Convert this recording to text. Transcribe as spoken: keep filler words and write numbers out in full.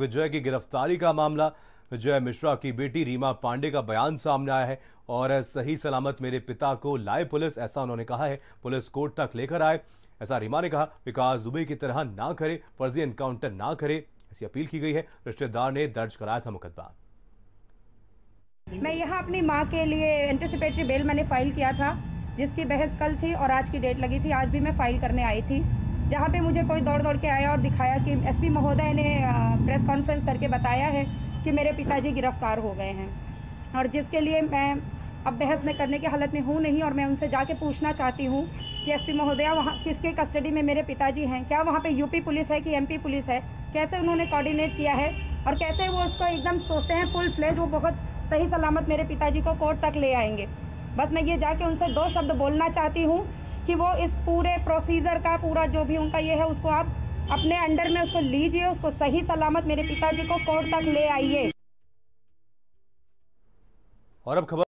विजय की गिरफ्तारी का मामला, विजय मिश्रा की बेटी रीमा पांडे का बयान सामने आया है और सही सलामत मेरे पिता को लाए पुलिस, ऐसा उन्होंने कहा है। पुलिस कोर्ट तक लेकर आए, ऐसा रीमा ने कहा। विकास दुबे की तरह ना करे, फर्जी एनकाउंटर ना करे, ऐसी अपील की गई है। रिश्तेदार ने दर्ज कराया था मुकदमा। मैं यहाँ अपनी माँ के लिए एंटीसिपेटरी बेल मैंने फाइल किया था, जिसकी बहस कल थी और आज की डेट लगी थी। आज भी मैं फाइल करने आई थी, जहाँ पे मुझे कोई दौड़ दौड़ के आया और दिखाया कि एसपी महोदय ने प्रेस कॉन्फ्रेंस करके बताया है कि मेरे पिताजी गिरफ्तार हो गए हैं, और जिसके लिए मैं अब बहस में करने की हालत में हूँ नहीं। और मैं उनसे जाके पूछना चाहती हूँ कि एसपी महोदया, वहाँ किसके कस्टडी में मेरे पिताजी हैं? क्या वहाँ पे यूपी पुलिस है कि एमपी पुलिस है? कैसे उन्होंने कोऑर्डिनेट किया है और कैसे वो उसको एकदम सोचते हैं फुल फ्लेज वो बहुत सही सलामत मेरे पिताजी को कोर्ट तक ले आएंगे। बस मैं ये जाके उनसे दो शब्द बोलना चाहती हूँ कि वो इस पूरे प्रोसीजर का पूरा जो भी उनका ये है उसको आप अपने अंडर में उसको लीजिए, उसको सही सलामत मेरे पिताजी को कोर्ट तक ले आइए। और अब खबर